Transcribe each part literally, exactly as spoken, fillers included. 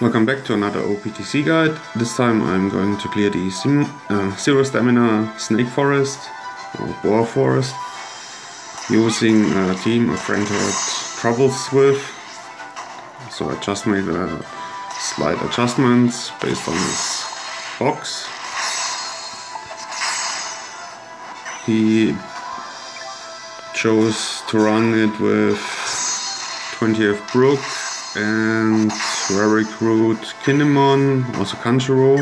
Welcome back to another O P T C guide. This time I'm going to clear the sim uh, Zero Stamina Snake Forest or Boa Forest using a team a friend had troubles with. So I just made a slight adjustments based on his box. He chose to run it with twentieth Brook and Very crude Kinemon, also Kanjiro.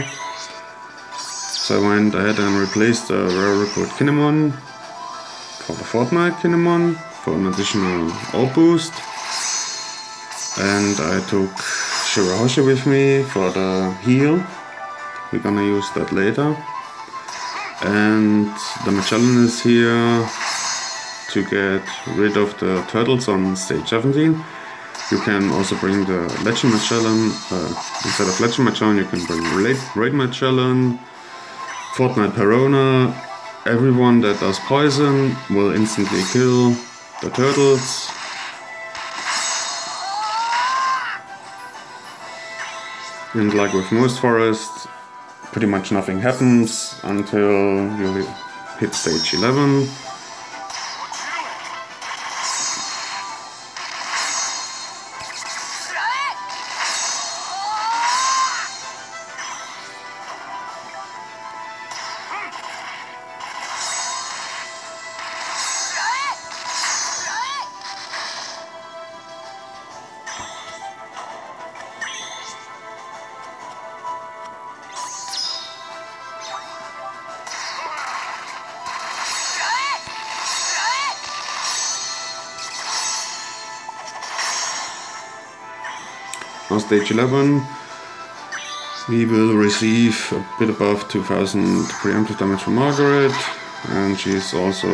So I went ahead and replaced the very crude Kinemon for the Fortnite Kinemon for an additional O boost. And I took Shirahoshi with me for the heal. We're gonna use that later. And the Magellan is here to get rid of the turtles on stage seventeen. You can also bring the Legend Magellan, uh, instead of Legend Magellan you can bring Raid Magellan, Fortnite Perona. Everyone that does poison will instantly kill the turtles. And like with most forests, pretty much nothing happens until you hit stage eleven. On stage eleven, we will receive a bit above two thousand preemptive damage from Margaret, and she's also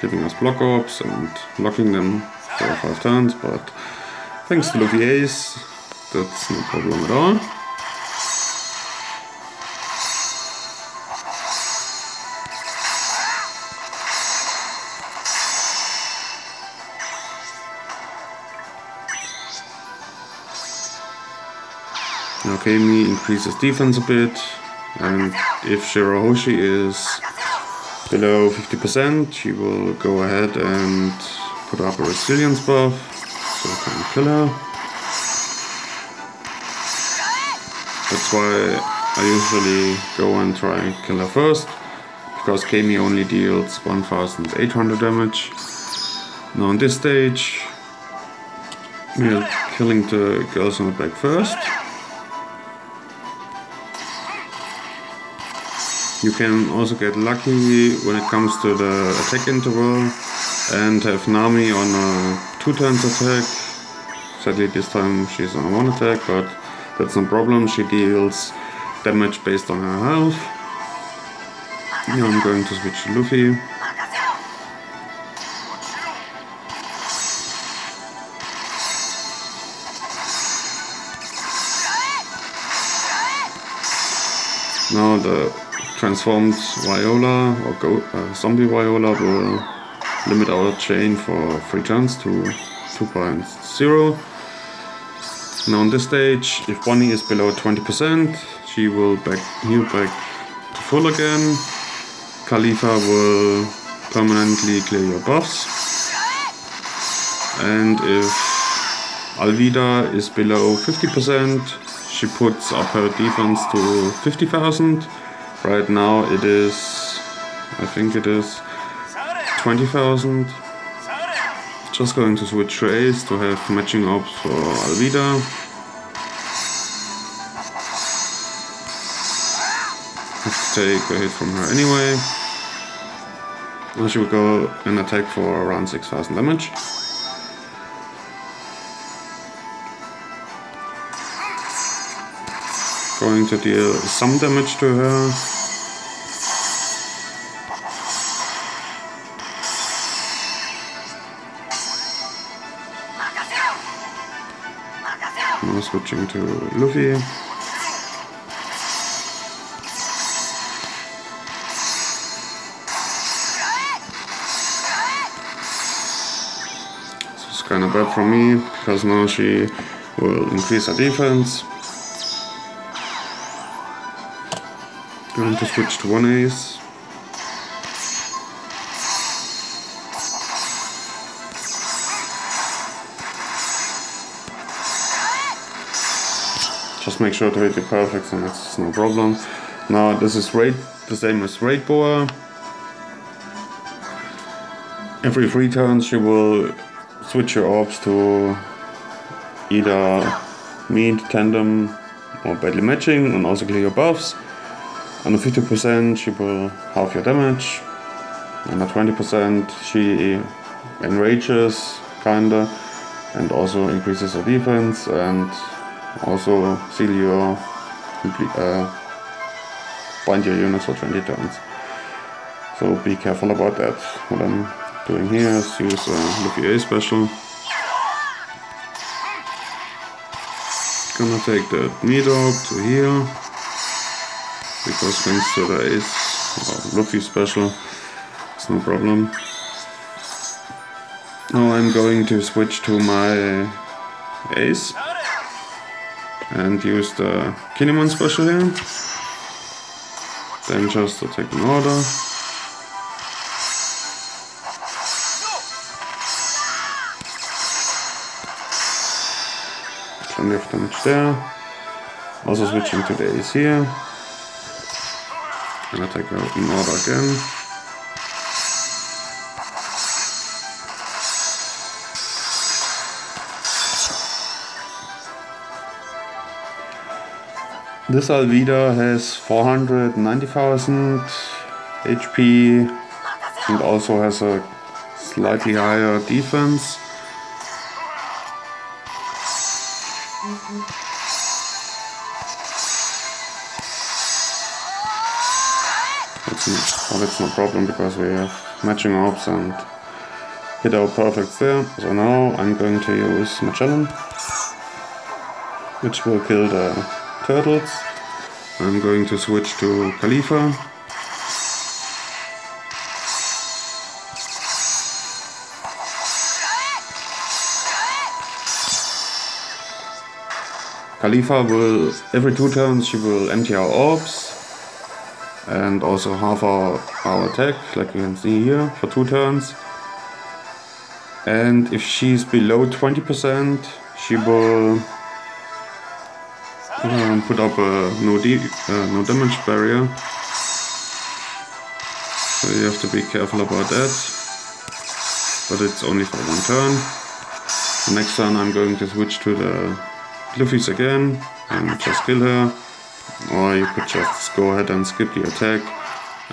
giving us block ops and locking them for five turns, but thanks to Luffy Ace, that's no problem at all. Now Keimi increases defense a bit, and if Shirahoshi is below fifty percent, she will go ahead and put up a resilience buff, so I can kill her. That's why I usually go and try and kill her first, because Keimi only deals one thousand eight hundred damage. Now on this stage, we're killing the girls on the back first. You can also get lucky when it comes to the attack interval and have Nami on a two turns attack. Sadly this time she's on a one attack, but that's no problem. She deals damage based on her health. Now I'm going to switch to Luffy. Now the transformed Viola or go, uh, zombie Viola will limit our chain for three turns to two point zero. Now on this stage, if Bonnie is below twenty percent, she will back, heal back to full again. Khalifa will permanently clear your buffs. And if Alvida is below fifty percent, she puts up her defense to fifty thousand. Right now it is, I think it is twenty thousand. Just going to switch to Ace to have matching ops for Alvida. Have to take a hit from her anyway. Now she will go and attack for around six thousand damage. Going to deal some damage to her. Now switching to Luffy. This is kind of bad for me because now she will increase her defense. Going to switch to one Ace. Just make sure to hit the perfect and that's no problem. Now this is raid, the same as Raid Boa. Every three turns she will switch your orbs to either meat, tandem or badly matching and also clear your buffs. On the fifty percent she will halve your damage. On the twenty percent she enrages kinda and also increases your defense and also seal your uh, bind your units for twenty turns. So be careful about that. What I'm doing here is use a Luffy Ace special. Gonna take the meat orb to here, because thanks to the Ace or Luffy special, it's no problem. Now I'm going to switch to my Ace and use the Kinemon special here. Then just to take an order. Plenty of damage there. Also switching to the Ace here. And I take an order again. This Alvida has four hundred ninety thousand H P and also has a slightly higher defense. That's no, well, that's no problem because we have matching orbs and hit our perfects there. So now I'm going to use Magellan, which will kill the turtles. I'm going to switch to Khalifa. Khalifa will, every two turns she will empty our orbs and also half our, our attack, like you can see here, for two turns. And if she's below twenty percent she will Um, put up a no, de uh, no damage barrier, so you have to be careful about that, but it's only for one turn. The next turn I'm going to switch to the Luffy's again and just kill her, or you could just go ahead and skip the attack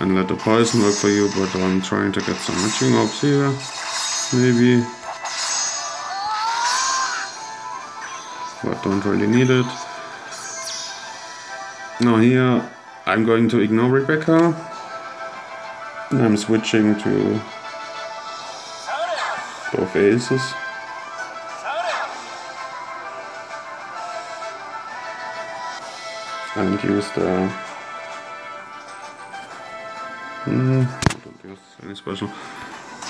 and let the poison work for you, but I'm trying to get some matching orbs here, maybe, but don't really need it. Now here I'm going to ignore Rebecca. I'm switching to both Aces. And use the hmm, I don't use any special.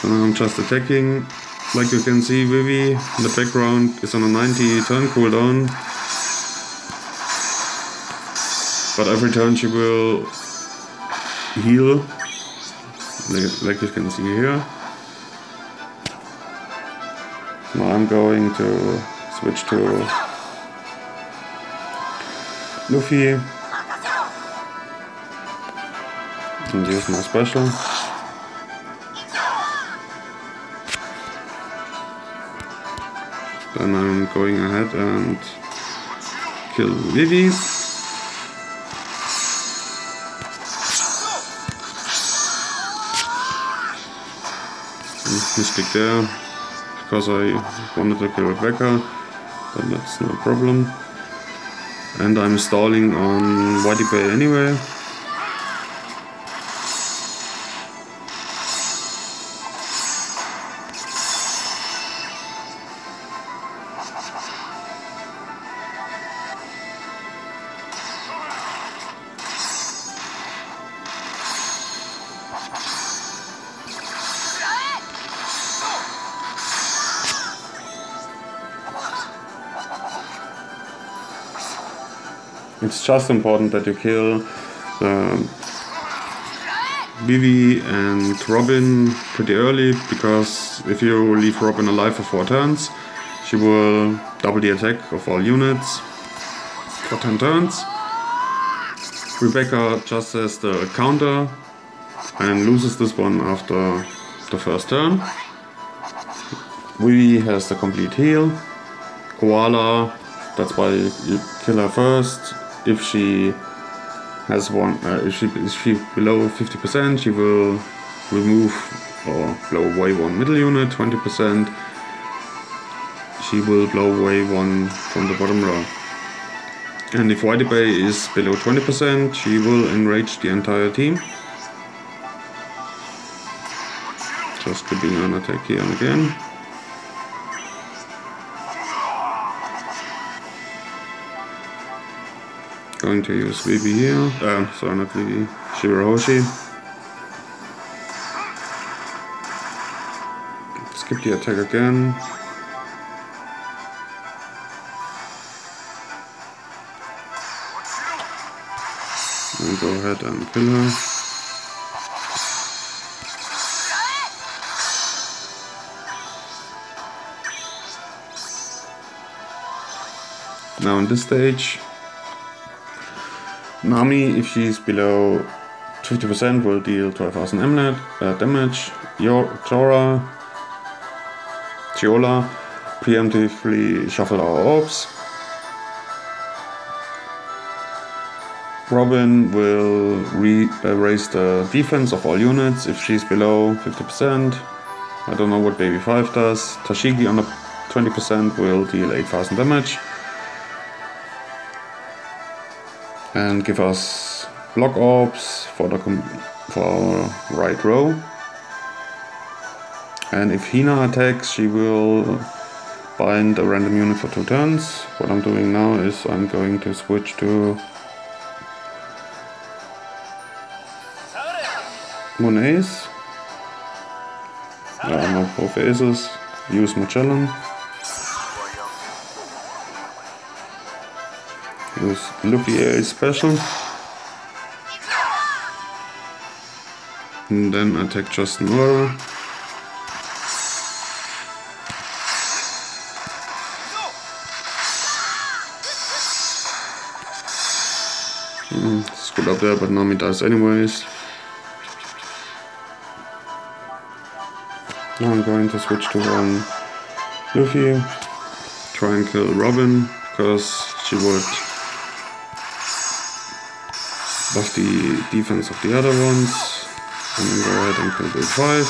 So now I'm just attacking. Like you can see, Vivi in the background is on a ninety turn cooldown. But every turn she will heal, like, like you can see here. Now I'm going to switch to Luffy and use my special. Then I'm going ahead and kill Vivi. Mistake there, because I wanted to kill Rebecca, but that's no problem. And I'm stalling on White D. Bay anyway. It's just important that you kill um, Vivi and Robin pretty early, because if you leave Robin alive for four turns, she will double the attack of all units for ten turns. Rebecca just has the counter and loses this one after the first turn. Vivi has the complete heal. Koala, that's why you kill her first. If she has one, uh, if she is she below fifty percent, she will remove or blow away one middle unit. twenty percent, she will blow away one from the bottom row. And if White D. Bay is below twenty percent, she will enrage the entire team. Just giving an attack here and again. Going to use Vivi here. Uh, sorry, not Vivi. Shirahoshi. Skip the attack again. And go ahead and kill her. Now in this stage, Nami, if she's below fifty percent, will deal twelve thousand uh, damage. Yora, Chiola, preemptively shuffle our orbs. Robin will re uh, raise the defense of all units if she's below fifty percent. I don't know what Baby five does. Tashigi on the twenty percent will deal eight thousand damage and give us block orbs for the for our right row. And if Hina attacks, she will bind a random unit for two turns. What I'm doing now is I'm going to switch to one Ace. I don't know, both Aces. Use Magellan. Use Luffy Ace special. And then attack just Yora. Mm, it's good up there, but Nami dies anyways. Now I'm going to switch to one Luffy. Try and kill Robin, because she would buff the defense of the other ones, and then go ahead and kill Baby five.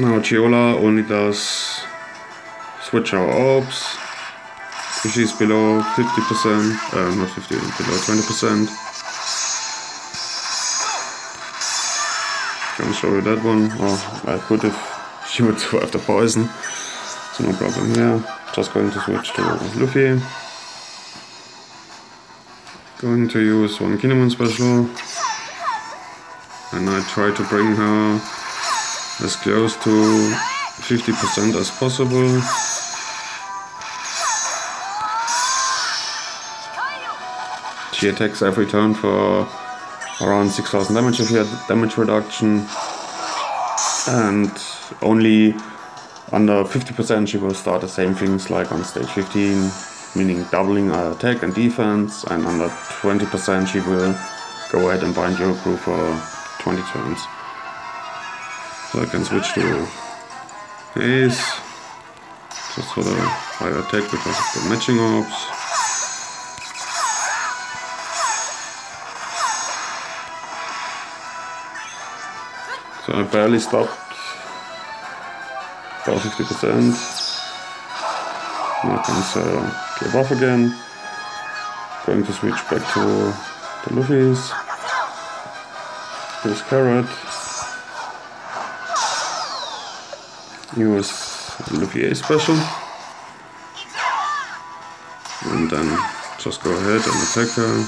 Now Chiola only does switch our orbs. If she's below fifty percent, uh, not fifty, below twenty percent. Can't show you that one. Oh, I could if she would survive the poison, so no problem here. Just going to switch to Luffy. Going to use one Kinemon special. And I try to bring her as close to fifty percent as possible. She attacks every turn for around six thousand damage if you had damage reduction. And only under fifty percent she will start the same things like on stage fifteen, meaning doubling our attack and defense, and under twenty percent she will go ahead and bind your crew for twenty turns. So I can switch to Ace, just for the higher attack because of the matching orbs. So I barely stopped fifty percent. Now I can sell the buff again. Going to switch back to the Luffy's. Use Carrot. Use Luffy Ace special. And then just go ahead and attack her.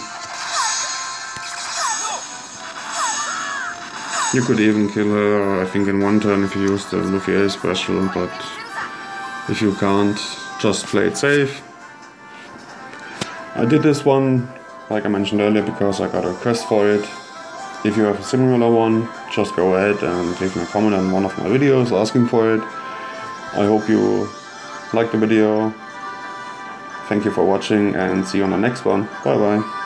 You could even kill her, I think, in one turn if you use the Luffy Ace special, but if you can't, just play it safe. I did this one, like I mentioned earlier, because I got a request for it. If you have a similar one, just go ahead and leave me a comment on one of my videos asking for it. I hope you liked the video. Thank you for watching and see you on the next one. Bye bye.